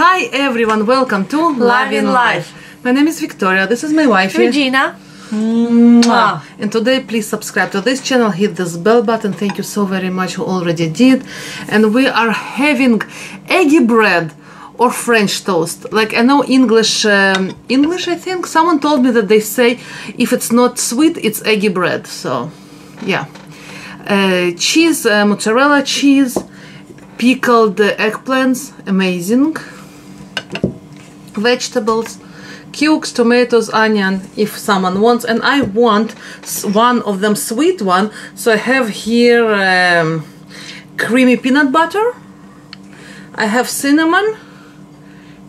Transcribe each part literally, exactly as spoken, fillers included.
Hi everyone, welcome to Love in Life. Life. My name is Victoria, this is my wife Regina. Mwah. And today please subscribe to this channel, hit this bell button. Thank you so very much who already did. And we are having eggy bread or French toast. Like I know English, um, English I think, someone told me that they say if it's not sweet it's eggy bread. So yeah, uh, cheese, uh, mozzarella cheese, pickled eggplants, amazing. Vegetables, cukes, tomatoes, onion, if someone wants. And I want one of them sweet one, so I have here um, creamy peanut butter. I have cinnamon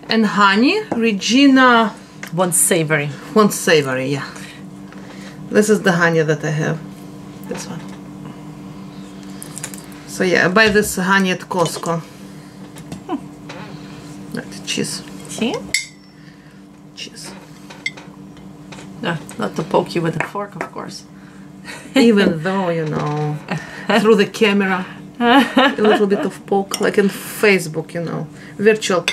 and honey. Regina wants savory. Wants savory, yeah. This is the honey that I have. This one. So yeah, I buy this honey at Costco. Hmm. Right, cheese. See? Cheese. No, not to poke you with a fork, of course. Even though, you know, through the camera, a little bit of poke, like in Facebook, you know, virtual,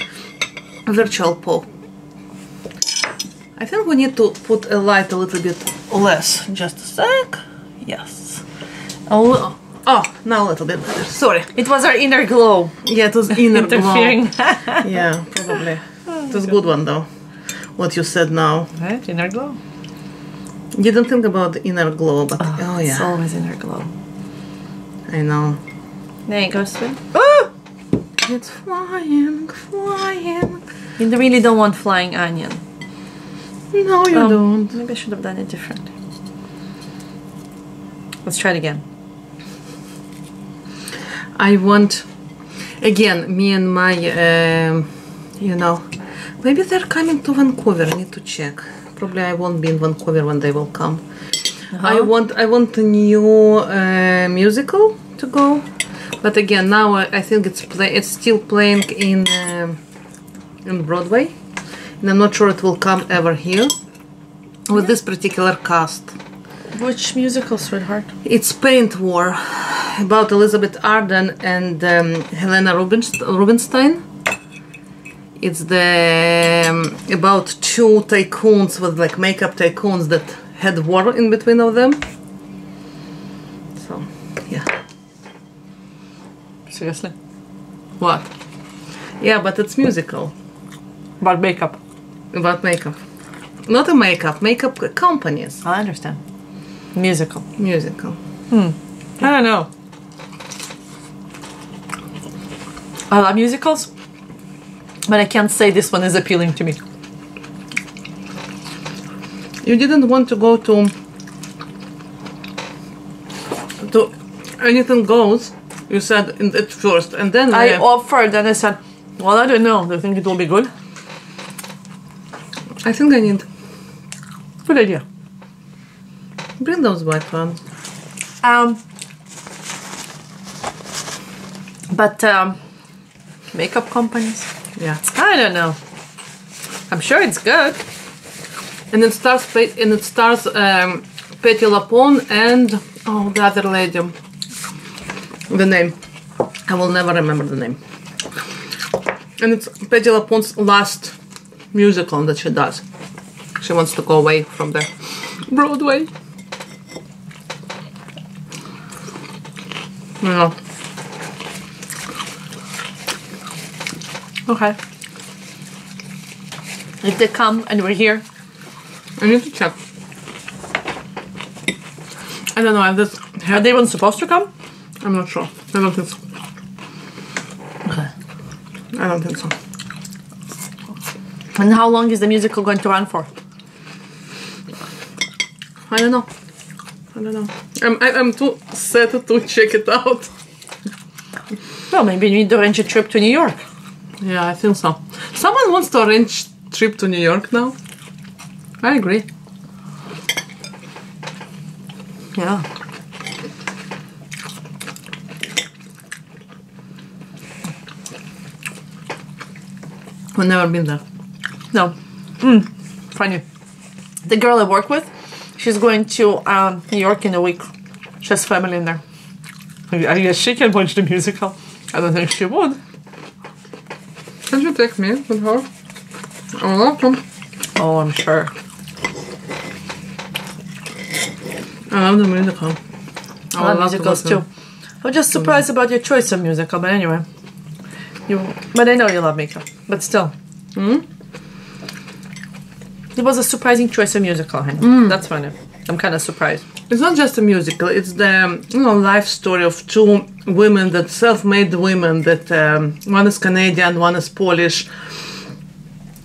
virtual poke. I think we need to put a light a little bit less. Just a sec. Yes. A little. Oh, now a little bit better. Sorry. It was our inner glow. Yeah, it was inner interfering. Glow. Yeah, probably. Oh, it was a good one though, what you said now. Right, inner glow. Didn't think about the inner glow, but oh, oh yeah. It's always inner glow. I know. There you go, sweet. Oh! It's flying, flying. You really don't want flying onion. No, you um, don't. Maybe I should have done it differently. Let's try it again. I want, again, me and my, uh, you know, maybe they're coming to Vancouver. I need to check. Probably I won't be in Vancouver when they will come. Uh-huh. I want, I want a new uh, musical to go, but again, now I think it's play, it's still playing in uh, in Broadway, and I'm not sure it will come ever here with yeah. this particular cast. Which musical, sweetheart? It's Paint War, about Elizabeth Arden and um, Helena Rubinstein. It's the um, about two tycoons with like makeup tycoons that had war in between of them. So, yeah. Seriously? What? Yeah, but it's musical. About makeup. About makeup. Not a makeup, makeup companies. I understand. Musical. Musical. Hmm. I don't know. I love musicals, but I can't say this one is appealing to me. You didn't want to go to to anything goes, you said in, at first, and then I offered and I said, well, I don't know, do you think it will be good? I think I need. Good idea. Bring those white ones. Um, but um, makeup companies? Yeah. I don't know. I'm sure it's good. And it stars and it stars um, Patti Lupone and oh, the other lady. The name I will never remember the name. And it's Patti Lupone's last musical that she does. She wants to go away from the Broadway. No. Okay. If they come and we're here, I need to check. I don't know if this. Are they even supposed to come? I'm not sure. I don't think so. Okay. I don't think so. And how long is the musical going to run for? I don't know. I don't know. I'm, I'm too sad to check it out. Well, maybe you need to arrange a trip to New York. Yeah, I think so. Someone wants to arrange a trip to New York now. I agree. Yeah. I've never been there. No. Mm, funny. The girl I work with, she's going to um, New York in a week. She has family in there. I guess she can watch the musical. I don't think she would. Can't you take me with her? I love them. Oh, I'm sure. I love the musical. I, I love musicals too. I'm just surprised mm. about your choice of musical, but anyway. You, but I know you love makeup, but still. Mm? It was a surprising choice of musical, honey. Mm. That's funny. I'm kind of surprised. It's not just a musical, it's the you know life story of two women, that self-made women, that um, one is Canadian, one is Polish,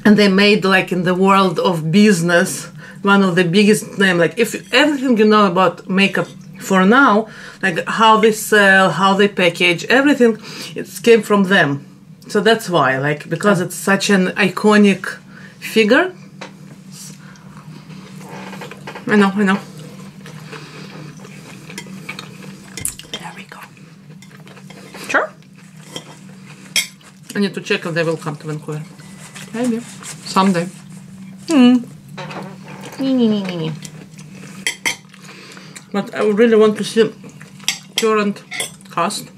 and they made, like, in the world of business, one of the biggest name, like, if everything you know about makeup for now, like how they sell, how they package, everything, it came from them. So that's why, like, because it's such an iconic figure. I know, I know. There we go. Sure. I need to check if they will come to Vancouver. Maybe. Someday. Mm. But I really want to see current cast.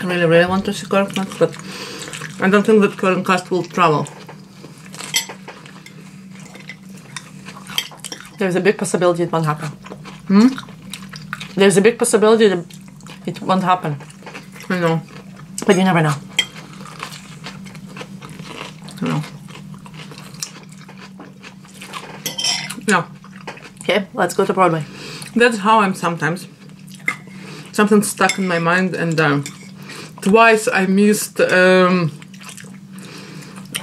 I really, really want to see current cast, but I don't think that current cast will travel. There's a big possibility it won't happen. Hmm? There's a big possibility that it won't happen. I know. But you never know. I know. No. Okay, let's go to Broadway. That's how I'm sometimes. Something's stuck in my mind, and uh, twice I missed um,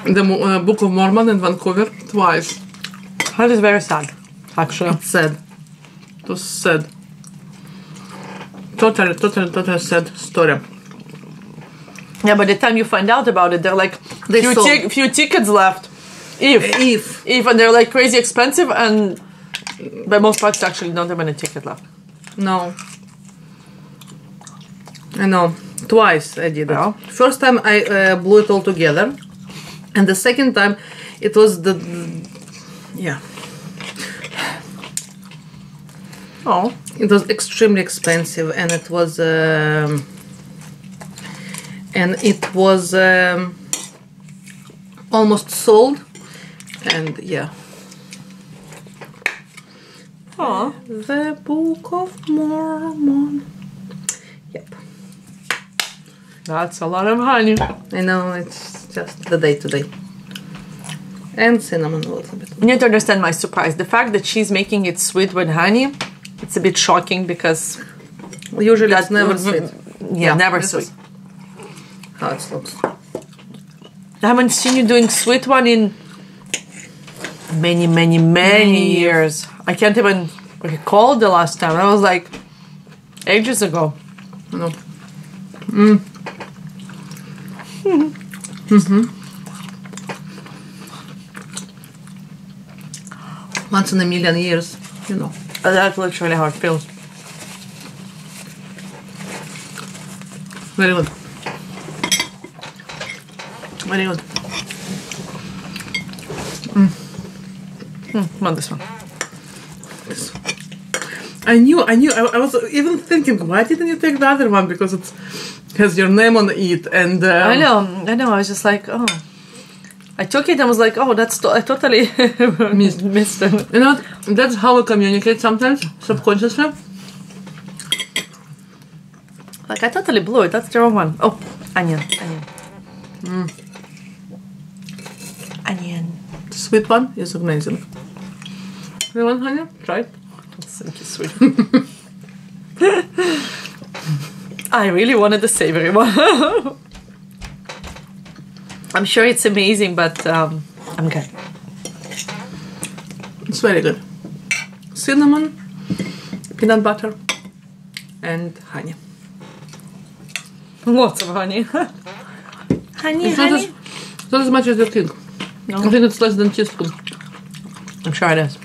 the uh, Book of Mormon in Vancouver. Twice. That is very sad. Actually, it's sad. It was sad. Totally, totally, totally sad story. Yeah, by the time you find out about it, they're like, they few, ti few tickets left. If. If. If, and they're like crazy expensive, and by most parts, actually, don't have any ticket left. No. I know. Twice I did it. First time I uh, blew it all together, and the second time it was the. Yeah. Oh, it was extremely expensive, and it was, um, and it was um, almost sold, and yeah. Oh, the Book of Mormon. Yep. That's a lot of honey. I know, it's just the day today. And cinnamon a little bit. You need to understand my surprise. The fact that she's making it sweet with honey. It's a bit shocking because usually it's never sweet. Yeah, yeah, never sweet. How it looks. I haven't seen you doing sweet one in many, many, many, many years. years. I can't even recall the last time. I was like ages ago. No. Mm. Mm-hmm. Mm-hmm. Once in a million years, you know. That's literally how it feels. Very good. Very good. Mm. Mm, not this one. This. I knew, I knew, I, I was even thinking, why didn't you take the other one? Because it has your name on it. And um, I know, I know, I was just like, oh. I took it and was like, oh, that's to I totally missed. missed it. You know, that's how we communicate sometimes, subconsciously. Like, I totally blew it. That's the wrong one. Oh, onion, onion. Mm. Onion. Sweet one is amazing. You want onion? Try it. It's so sweet. I really wanted the savory one. I'm sure it's amazing, but um, I'm good. It's very good. Cinnamon, peanut butter, and honey. Lots of honey. honey, it's honey. Not as, not as much as you think. No. I think it's less than teaspoon. I'm sure it is.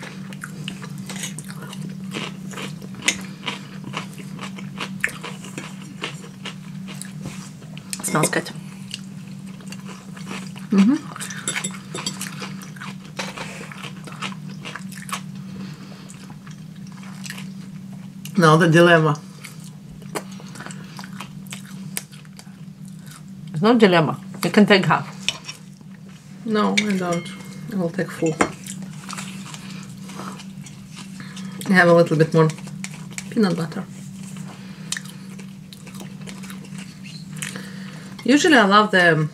It smells good. Mm-hmm. Now the dilemma. It's no dilemma. You can take half. No, I don't. I'll take full. I have a little bit more peanut butter. Usually I love the...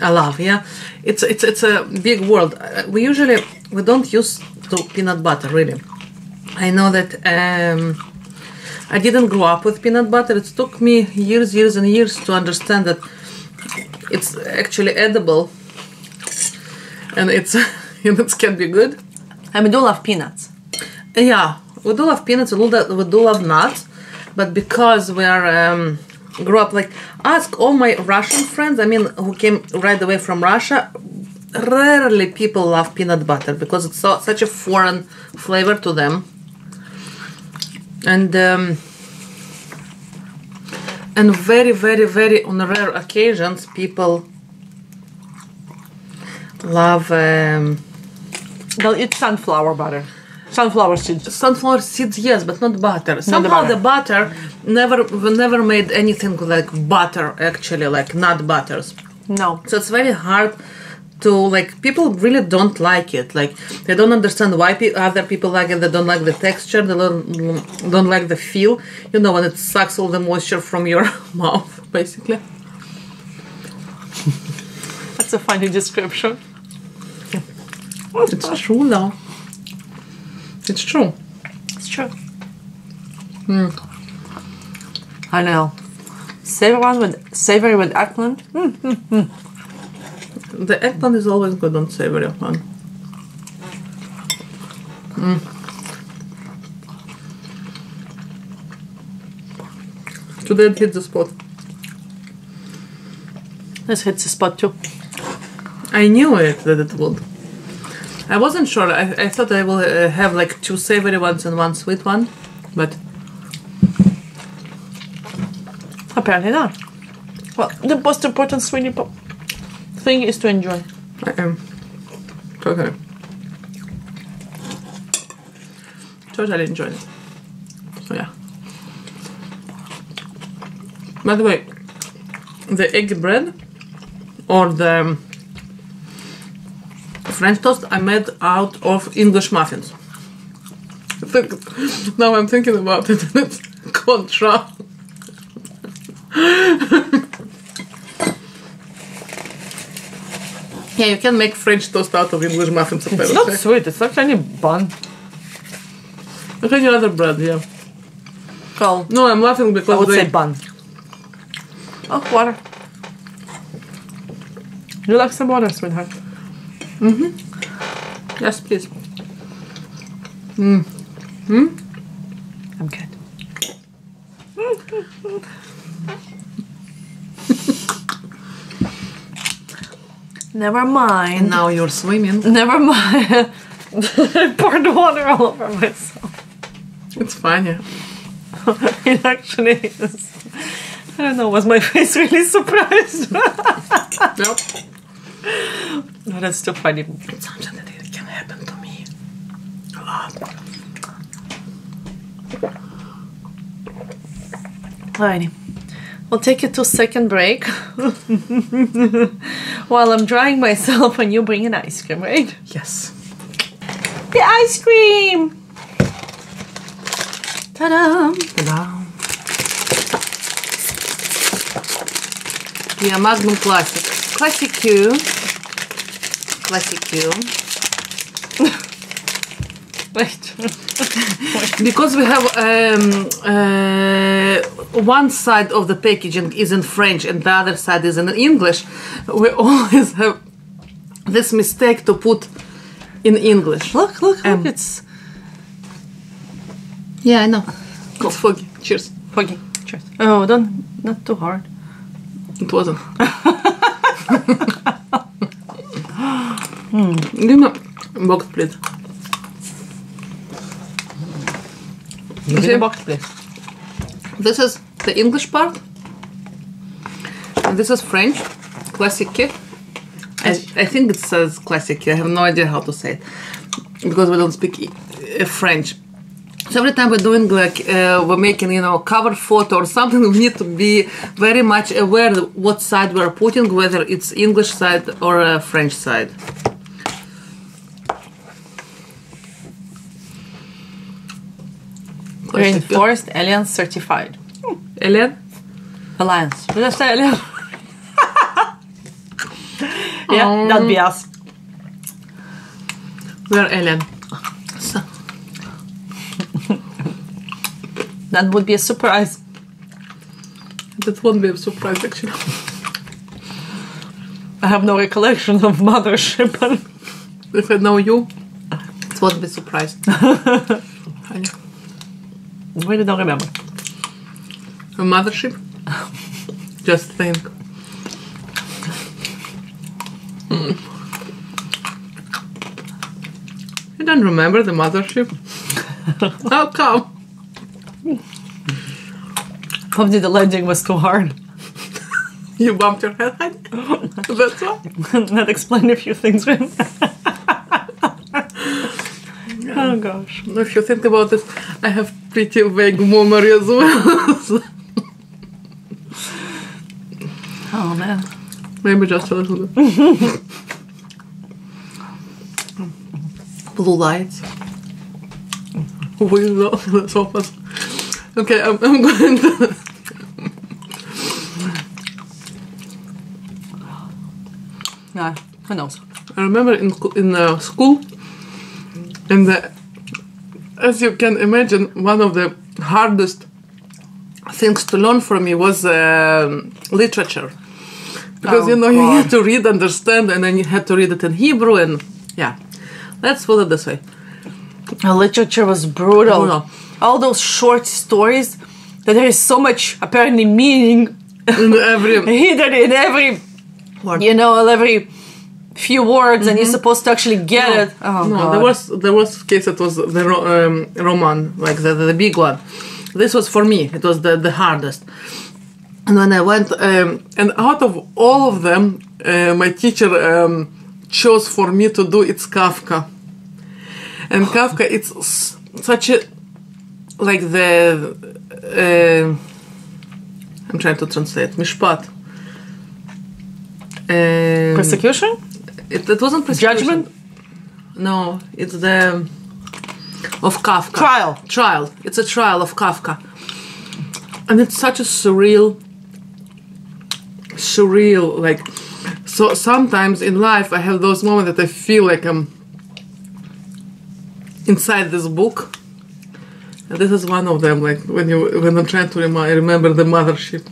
I love, yeah? It's, it's, it's a big world. We usually, we don't use to peanut butter, really. I know that um, I didn't grow up with peanut butter. It took me years, years and years to understand that it's actually edible and it's and it can be good. And we do love peanuts. Yeah, we do love peanuts, we do, we do love nuts, but because we are um, grew up, like, ask all my Russian friends, I mean, who came right away from Russia, rarely people love peanut butter because it's so, such a foreign flavor to them. And um, and very, very, very on rare occasions people love... Um, They'll eat sunflower butter. Sunflower seeds. Sunflower seeds, yes, but not butter. Somehow the butter never we never made anything like butter, actually, like nut butters. No. So it's very hard to, like, people really don't like it. Like, they don't understand why pe other people like it. They don't like the texture. They don't, don't like the feel. You know, when it sucks all the moisture from your mouth, basically. That's a funny description. It's true, though. It's true. It's true. Mm. I know. Savory one with savory with eggplant. Mm, mm, mm. The eggplant is always good on savory one. Mm. Today it hit the spot. This hits the spot too. I knew it that it would. I wasn't sure. I, I thought I will uh, have like two savory ones and one sweet one, but apparently not. Well, the most important sweetie pop thing is to enjoy. I am totally, totally enjoyed it. So yeah. By the way, the egg bread or the French toast I made out of English muffins. Now I'm thinking about it, and it's contra. Yeah, you can make French toast out of English muffins. It's apparently not sweet, it's like any bun. Like any other bread, yeah. Well, no, I'm laughing because I would they... say bun. Oh, water. You like some water, sweetheart? Mm-hmm. Yes, please. Mm. Mm? I'm good. Never mind. And now you're swimming. Never mind. I poured water all over myself. It's funny. It actually is. I don't know, was my face really surprised? Nope. No, that's still funny. It's something that it can happen to me a lot. Alrighty, we'll take a two-second break while I'm drying myself and you bring an ice cream, right? Yes. The ice cream! Ta-da! Ta-da! Yeah, Magnum Classic. Classic Q. Classic Q. Wait. Because we have um, uh, one side of the packaging is in French and the other side is in English, we always have this mistake to put in English. Look, look, um, look, it's... Yeah, I know. It's foggy. Cheers. Foggy. Cheers. Oh, don't... Not too hard. It wasn't. Mm. Give me a box, please. Give me a box, please. This is the English part. And this is French. Classique. I, I think it says classique. I have no idea how to say it. Because we don't speak French. So every time we're doing like uh, we're making, you know, cover photo or something, we need to be very much aware of what side we're putting, whether it's English side or uh, French side. Reinforced Alien certified. Alien? Alliance. Did I say Alien? Yeah, um, that'd be us. We're Alien. So. That would be a surprise. That won't be a surprise, actually. I have no recollection of mothership. If I know you, it won't be a surprise. I really don't remember. A mothership? Just think. Mm. You don't remember the mothership? How come? Probably the landing was too hard. You bumped your head? That's all? That explained a few things. Oh gosh. If you think about this, I have pretty vague memory as well. Oh man. Maybe just a little bit. Blue lights. Windows, the sofas. Okay, I'm, I'm going to... Yeah, who knows? I remember in, in uh, school, and uh, as you can imagine, one of the hardest things to learn for me was uh, literature. Because, oh, you know, God. You had to read, understand, and then you had to read it in Hebrew, and yeah. Let's put it this way. Our literature was brutal. brutal. All those short stories that there is so much apparently meaning in every hidden in every word. You know, every few words, mm-hmm. and you're supposed to actually get no. it. Oh, no, God. there was there was case it was the ro um, Roman, like the, the the big one. This was for me. It was the the hardest. And when I went, um, and out of all of them, uh, my teacher um, chose for me to do it's Kafka. And Kafka, it's such a like the uh, I'm trying to translate mishpat. Um, persecution? It, it wasn't persecution. Judgment? No, it's the of Kafka. Trial. Trial. It's a trial of Kafka. And it's such a surreal, surreal like. So sometimes in life, I have those moments that I feel like I'm inside this book. And this is one of them, like when you when I'm trying to remind, remember the mothership.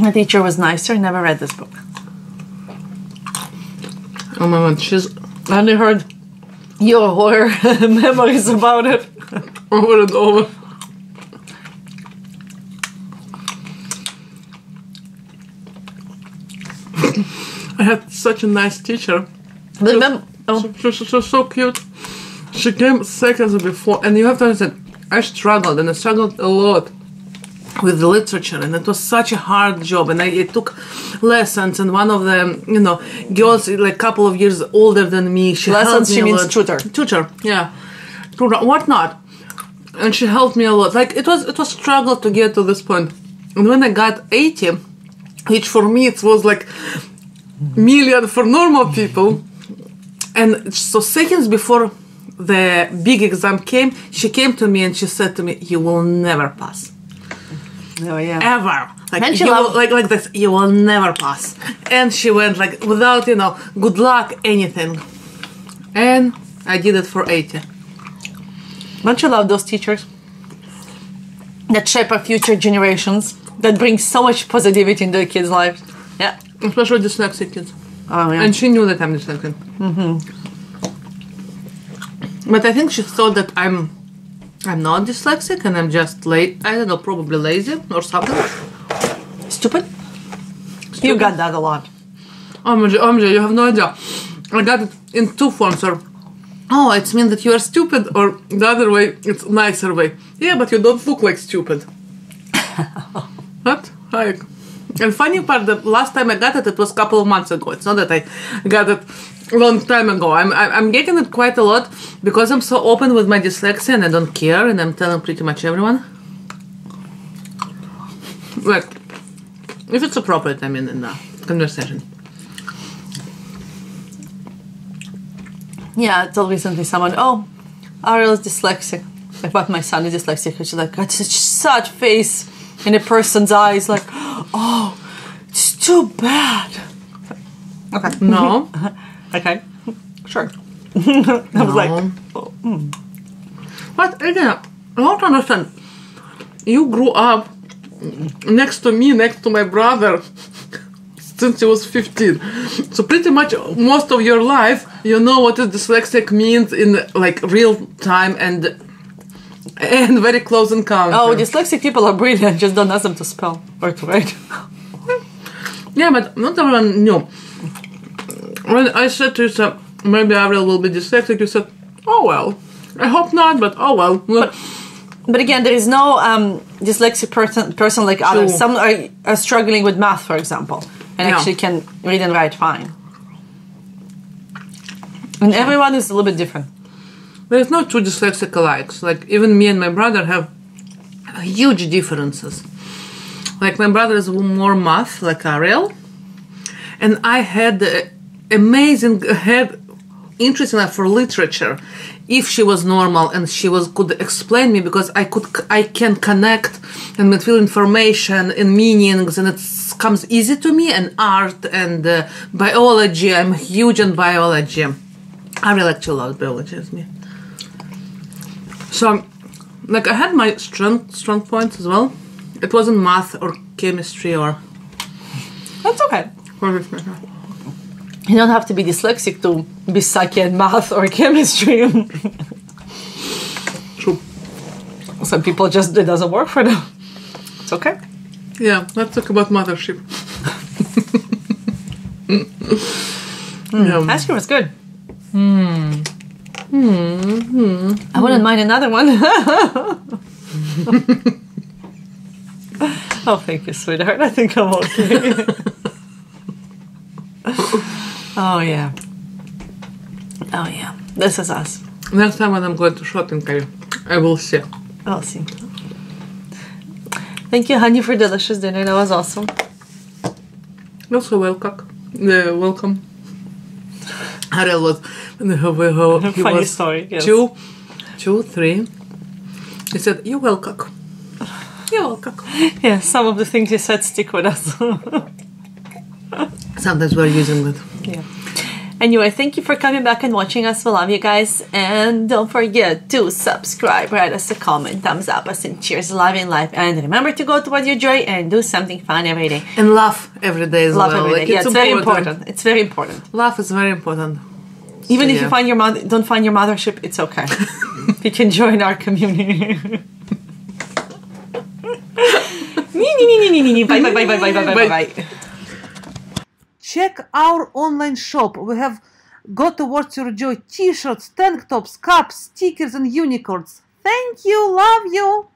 My teacher was nicer. Never read this book. Oh my God, she's only heard your horror memories about it over and over. I had such a nice teacher. She was, oh. she, she, she was so cute. She came seconds before, and you have to understand. I struggled, and I struggled a lot with the literature, and it was such a hard job, and I, I took lessons, and one of the, you know, girls, like a couple of years older than me, she lessons, helped me she means a lot. tutor. Tutor, yeah. What not? And she helped me a lot. Like, it was, it was struggle to get to this point. And when I got eighty, which for me, it was like million for normal people, and so seconds before the big exam came, she came to me and she said to me, "You will never pass." Oh yeah. Ever. Like, you will, like like this, you will never pass. And she went like without, you know, good luck, anything. And I did it for eighty. Don't you love those teachers that shape our future generations, that bring so much positivity in their kids' lives? Yeah. Especially dyslexic kids. Oh yeah. And she knew that I'm dyslexic. Mm-hmm. But I think she thought that I'm I'm not dyslexic and I'm just late. I don't know, probably lazy or something. Stupid? Stupid. You got that a lot. Oh my God, you have no idea. I got it in two forms. Or, oh, it means that you are stupid, or the other way, it's nicer way. Yeah, but you don't look like stupid. What? Like, And funny part, the last time I got it, it was a couple of months ago. It's not that I got it a long time ago. I'm, I'm getting it quite a lot because I'm so open with my dyslexia and I don't care, and I'm telling pretty much everyone. Like, if it's appropriate, I mean, in the conversation. Yeah, I told recently someone, oh, Ariel is dyslexic. Like, but my son is dyslexic. She's like, got such sad face in a person's eyes. Like, oh, it's too bad. Okay. No. Okay. Sure. I no. was like, oh, mm. But again, I don't understand. You grew up next to me, next to my brother, since he was fifteen. So pretty much most of your life, you know what is dyslexic means in like real time and and very close encounter. Oh, dyslexic people are brilliant. Just don't ask them to spell or to write. Yeah, but not everyone knew. When I said to you, so maybe Ariel will be dyslexic, you said, oh well, I hope not, but oh well. But, but again, there is no um, dyslexic person, person like others. True. Some are, are struggling with math, for example. And yeah. actually can read and write fine. And yeah. everyone is a little bit different. There's no two dyslexic alike. Like, even me and my brother have huge differences. Like, my brother is more math, like Ariel. And I had uh, amazing, had interest enough for literature. If she was normal and she was could explain me, because I could, I can connect and feel information and meanings, and it comes easy to me. And art and uh, biology, I'm huge on biology. I really actually love biology as me. So, like, I had my strong strong points as well. It wasn't math or chemistry or. That's okay. You don't have to be dyslexic to be psyche and math or chemistry. True. Some people just, it doesn't work for them. It's okay. Yeah, let's talk about mothership. mm. yeah. Ice cream is good. Mm. Mm. Mm. I wouldn't mm. mind another one. Oh, thank you, sweetheart. I think I'm okay. Oh yeah, oh yeah, this is us. Next time when I'm going to shopping, I will see. I'll see. Thank you, honey, for delicious dinner. That was awesome. Also welcome. Uh, welcome. Ariel was, he funny was story, yes. two, two, three. He said, "You're welcome. You're welcome." Yeah, some of the things he said stick with us. Sometimes we're using it. Yeah. Anyway, thank you for coming back and watching us. We love you guys. And don't forget to subscribe, write us a comment, thumbs up us, and cheers, love in life. And remember to go towards your joy and do something fun every day. And laugh every day as love well. Every day. Like, yeah, it's, it's very important. It's very important. Laugh is very important. Even so, if yeah. you find your mother, don't find your mothership, it's okay. You can join our community. Bye, bye, bye, bye, bye, bye, bye, bye. Check our online shop. We have Go Towards Your Joy t-shirts, tank tops, cups, stickers, and unicorns. Thank you. Love you.